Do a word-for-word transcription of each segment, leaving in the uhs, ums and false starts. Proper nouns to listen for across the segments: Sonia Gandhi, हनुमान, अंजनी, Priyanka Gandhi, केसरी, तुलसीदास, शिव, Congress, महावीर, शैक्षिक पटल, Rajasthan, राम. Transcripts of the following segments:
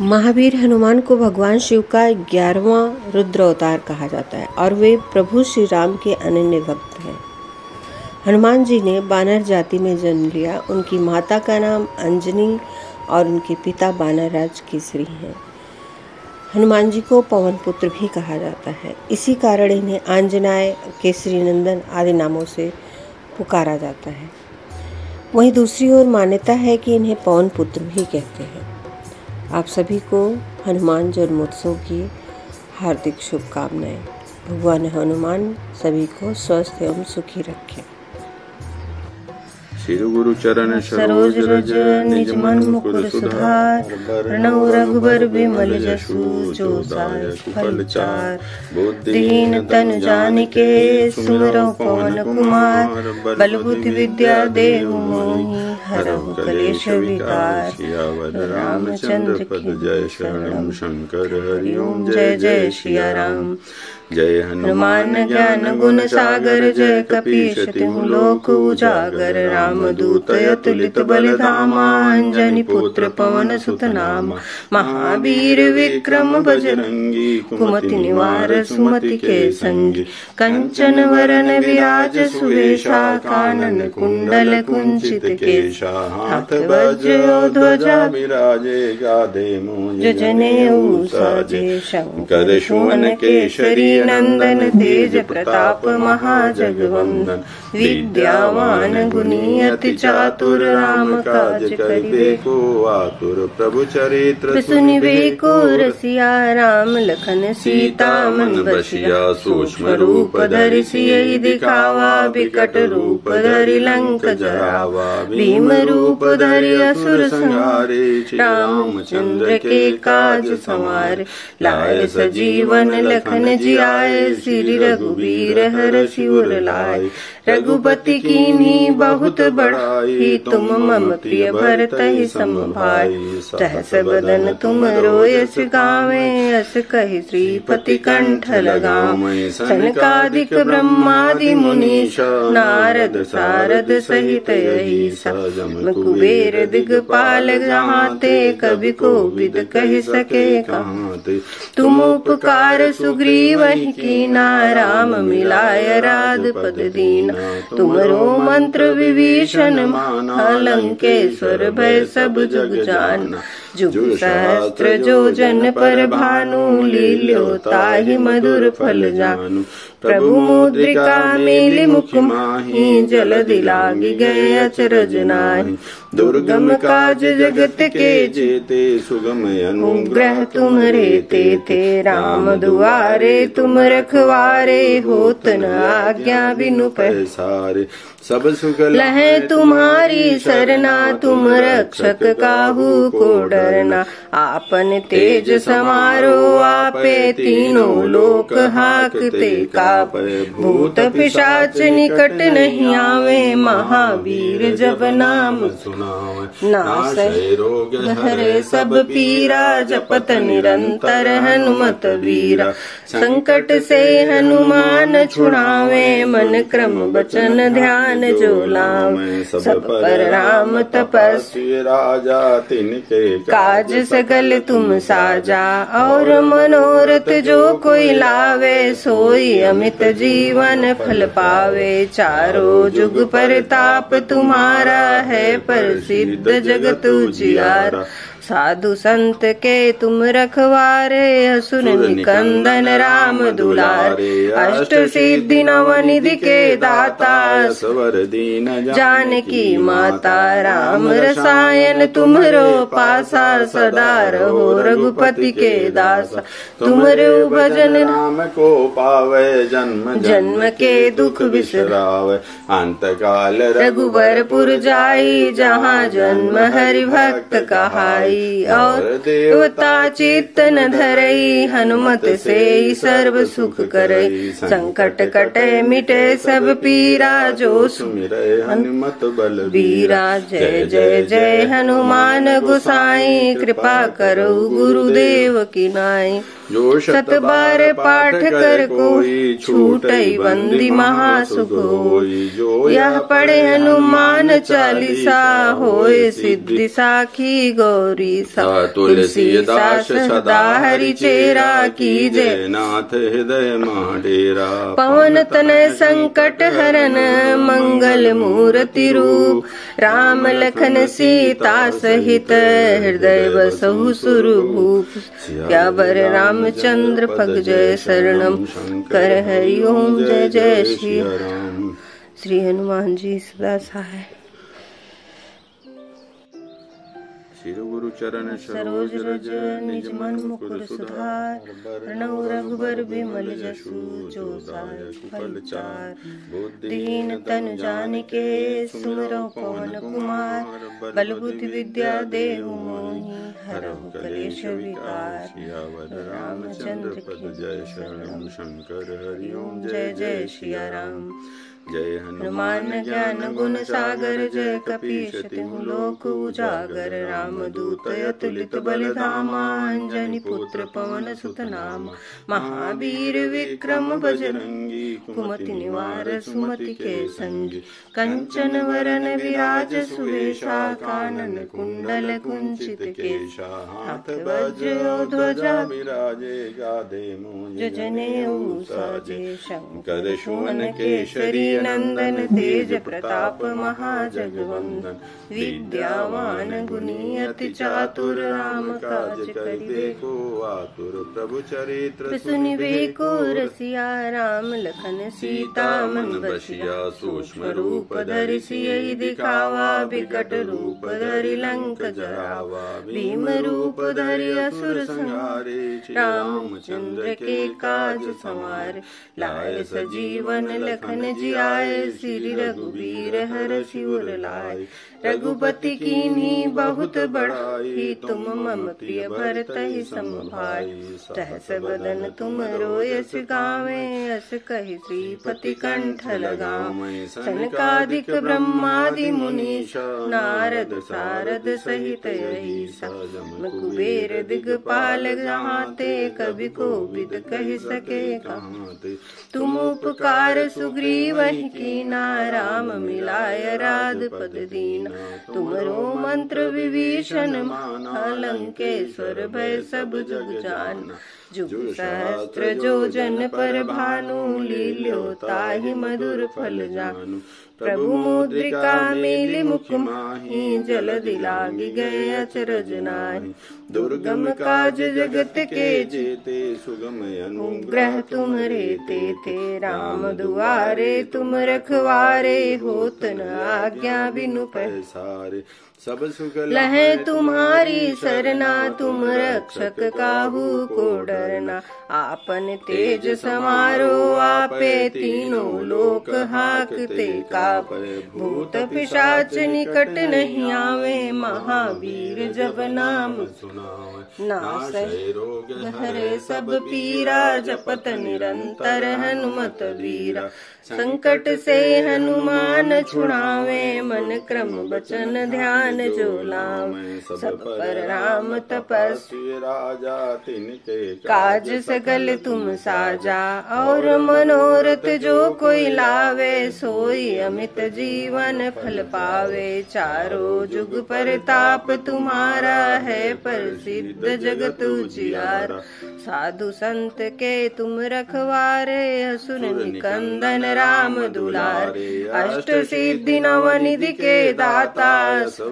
महावीर हनुमान को भगवान शिव का ग्यारहवां रुद्र अवतार कहा जाता है और वे प्रभु श्री राम के अनन्य भक्त हैं। हनुमान जी ने बानर जाति में जन्म लिया। उनकी माता का नाम अंजनी और उनके पिता बानर राज केसरी हैं। हनुमान जी को पवन पुत्र भी कहा जाता है, इसी कारण इन्हें आंजनाय, केसरी नंदन आदि नामों से पुकारा जाता है। वहीं दूसरी ओर मान्यता है कि इन्हें पवन पुत्र भी कहते हैं। आप सभी को हनुमान जन्मोत्सव की हार्दिक शुभकामनाएं। भगवान हनुमान सभी को स्वस्थ एवं सुखी रखें। शिर गुरु चरण सरोज रज निज मन मुकुर सुधार, प्रणव रघुबर बिमल जसु जो दायक फल चार। बुद्धिहीन तन जानिके सुमिरौं पवन कुमार, बल बुद्धि विद्या देहु मोहि हरहु कलेश विकार। सियावर रामचंद्र पद जय शरणम शंकर हरि ओम। जय जय सिया राम। जय हनुमान ज्ञान गुण सागर, जय कपीश तिहुँ लोक उजागर। राम दूत अतुलित बल धामा, अंजनी पुत्र पवन सुत नामा। महावीर विक्रम बजरंगी, कुमति निवार सुमति के संगी। कंचन वरन विराज सुवेशा, कानन कुंडल कुंचित केशा। हाथ वज ध्वजा विराजे, गाधे मोजे जनेऊ साजे। शंकर सुवन केसरी नंदन, तेज प्रताप महाजगवंदन। विद्यावान गुणी अति चातुर, राम काज करिबेको आतुर। प्रभु चरित्र सुनिबेको रसिया, राम लखन सीता मन बसिया। सूक्ष्म रूप धरि सियहि दिखावा, बिकट रूप धरि लंक जरावा। भीम रूप धरि असुर संहारे, रामचंद्र के काज संवारे। लाय सजीवन लखन जी आए, श्री रघुबीर हर सिउर लाए। रघुपति कीन्ही बहुत बड़ाई, तुम मम प्रिय भरतहि सम भाई। सहस बदन तुम रोयस गावे, अस कहि श्रीपति कंठ लगावे। सनकादिक ब्रह्मादि मुनीषा, नारद सारद सहित अहिसा। कुबेर दिगपाल जहांते, कवि कोविद कहि सके कहाते। तुम उपकार सुग्रीव वही कीना, राम मिलाय राजपद दीना। तुमरो मंत्र विभीषण माना, लंकेश्वर भय सब जग जाना। जुग सहस्त्र जो जन पर भानु, लील्यो ताहि मधुर फल जानु। प्रभु मुद्रिका मेलि मुख माहि, जलदि लागि गए अचरज नाहि। दुर्गम काज जगत के जेते, सुगम अनुग्रह तुम्हरे तेते। राम दुआरे तुम रखवारे, होत न आज्ञा बिनु पहसारे। सब सुख लहै तुम्हारी सरना, तुम रक्षक काहू को डरना। आपन तेज समारो आपे, तीनों लोक हाकते कापे। भूत पिशाच निकट नहीं आवे, महावीर जब नाम सुनावे। नासै रोग हरे सब पीरा, जपत निरंतर हनुमत वीरा। संकट से हनुमान छुड़ावे, मन क्रम वचन ध्यान जो लाम। सब पर राम तपस्वी राजा, तिनके काज सकल तुम साजा। और मनोरथ जो कोई लावे, सोई अमित जीवन फल पावे। चारों जुग परताप तुम्हारा है, प्रसिद्ध जगत उजियारा। साधु संत के तुम रखवारे, असुर निकंदन राम दुलारे। अष्ट सिद्धि नव निधि के दाता, स्वर दीन जानकी माता। राम रसायन तुम्हरो पासा, सदा रहो रघुपति के दासा। तुम्हरो भजन नाम को पावे, जन्म जन्म के दुख बिसरावे। अंत काल रघुबरपुर जाई, जहाँ जन्म हरि भक्त कहाई। और देवता चेतन धरई, हनुमत से सर्व सुख करई। संकट कटे मिटे सब पीरा, जो सुमिरै हनुमत बल बीरा। जय जय जय हनुमान गोसाई, कृपा करो गुरुदेव की नाई। जो शत बार पाठ कर कोई छूटई बंदी महासुख होई। जो यह पढ़े हनुमान चालीसा होए सिद्धि साखी गौरी सा। तुलसीदास सदा हरि चेरा कीजे नाथ हृदय महा डेरा। पवन तनय संकट हरन मंगल मूर्ति रूप, राम लखन सीता सहित हृदय बसहु सुरभूप। सियावर राम चंद्र पद जय शरणम कर हरि ओम जय जय श्री राम। श्री हनुमान जी सदा सहाय। शिरो गुरु चरण सरोज रज निज मन मुकुर सुधार। प्रणव रघुबर बिमल जसु जो साय फल चार। बुद्धिहीन तन जान के सुमिरो पवन कुमार। बल बुद्धि विद्या देहु मोहि हरहु कलेश विकार। रामचंद्र पद जय शरण शंकर हरि ओम जय जय सिया राम। जय हनुमान ज्ञान गुण सागर, जय कपीश तिहुँ लोक उजागर। राम दूत अतुलित बल धामा, अंजनी पुत्र पवन सुत नामा। महावीर विक्रम बजरंगी, कुमति निवार सुमति के संगी। कंचन वरन विराज सुवेशा, कानन कुंडल कुंचित केशा। हाथ वज्र ध्वजा विराजे, गाधे मोजे जनेऊ साजे। शंकर सुवन केसरी नंदन, तेज प्रताप महाजगवंदन। विद्यावान गुणी अति चातुर, राम काज करिबेको आतुर। प्रभु चरित्र सुनिबेको रसिया, राम लखन सीता मन बसिया। सूक्ष्म रूप धरि सियहि दिखावा, बिकट रूप धरि लंक जरावा। भीम रूप धरि असुर संहारे, रामचंद्र के काज संवारे। लाए सजीवन लखन जिया, श्री रघुबीर हर सिउर लाय। रघुपति कीन्ही बहुत बड़ाई, तुम मम प्रिय भरतहि सम भाई। सहस बदन तुम रोयस गावे, अस कहि श्रीपति कंठ लगावे। सनकादिक ब्रह्मादि मुनीषा, नारद सारद सहित अहिसा। कुबेर दिगपाल जहांते, कवि को विद कहि सके कहाते। तुम उपकार सुग्रीव कीना, राम मिलाय राधपद दीना। तुमरो मंत्र विभीषण माना, लंकेश्वर भय सब जग जाना। जुग सहस्त्र जो जन पर भानु, लील्यो ताहि मधुर फल जानु। प्रभु मुद्रिका मेलि मुख माहि, जलदि लागि गए अचरज नाहि। दुर्गम काज जगत के जेते, सुगम अनुग्रह तुम्हरे तेते। राम दुआरे तुम रखवारे, होत न आज्ञा बिनु पैसारे। सब सुख लहै तुम्हारी सरना, तुम रक्षक काहू को डरना। आपन तेज समारो आपे, तीनों लोक हाकते कापे। भूत पिशाच निकट नहीं आवे, महावीर जब नाम सुनावे। नासै रोग हरे सब पीरा, जपत निरंतर हनुमत वीरा। संकट से हनुमान छुड़ावे, मन क्रम बचन ध्यान जो लाम। सब पर राम तपस्वी राजा, तिनके काज सकल तुम साजा। और मनोरथ जो कोई लावे, सोई अमित जीवन फल पावे। चारों जुग परताप तुम्हारा, है प्रसिद्ध जगत उजियारा। साधु संत के तुम रखवारे, असुर निकंदन राम दुलारे। अष्ट सिद्धि नव निधि के दाता,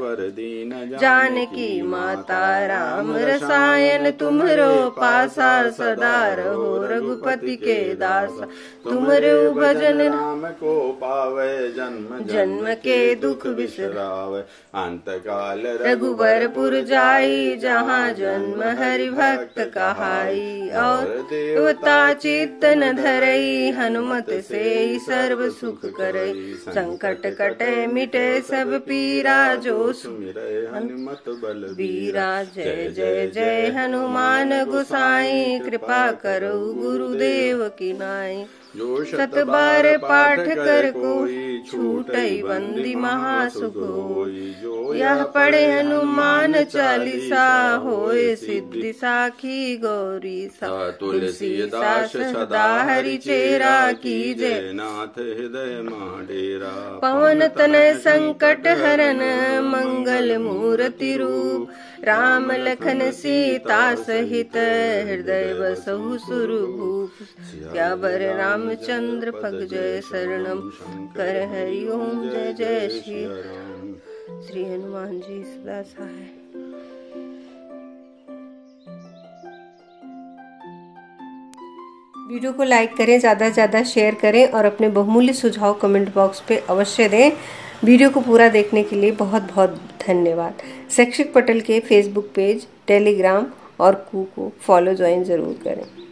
जानकी माता। राम रसायन तुमरो पासा, सदा रहो रघुपति के दासा। तुमरो भजन नाम को पावे, जन्म जन्म के दुख बिसरावे। अंत काल रघुबरपुर जाई, जहाँ जन्म हरि भक्त कहाई। और देवता चित्तन धरई, हनुमत से सर्व सुख करई। संकट कटे मिटे सब पीरा, जो सुमिरै हनुमत बल बीरा। जय जय जय हनुमान गोसाई, कृपा करो गुरुदेव की नाई। जो शत बार पाठ कर कोई, छूटै बंदी महासुख होई। यह पढ़े हनुमान चालीसा, होए सिद्धि साखी गौरी सा। तुलसीदास सदा हरि चेरा, कीजे नाथ हृदय महा डेरा। पवन तनय संकट हरन, मंगल मूर्ति रूप। राम लखन सीता सहित, हृदय बसहु सुर भूप। सयावर राम चंद्र पग जय शरणम कर हरि ओम। जय जय श्री राम। श्री हनुमान जी सदा सहाय। वीडियो को लाइक करें, ज़्यादा से ज़्यादा शेयर करें और अपने बहुमूल्य सुझाव कमेंट बॉक्स पे अवश्य दें। वीडियो को पूरा देखने के लिए बहुत बहुत धन्यवाद। शैक्षिक पटल के फेसबुक पेज, टेलीग्राम और कू को फॉलो ज्वाइन ज़रूर करें।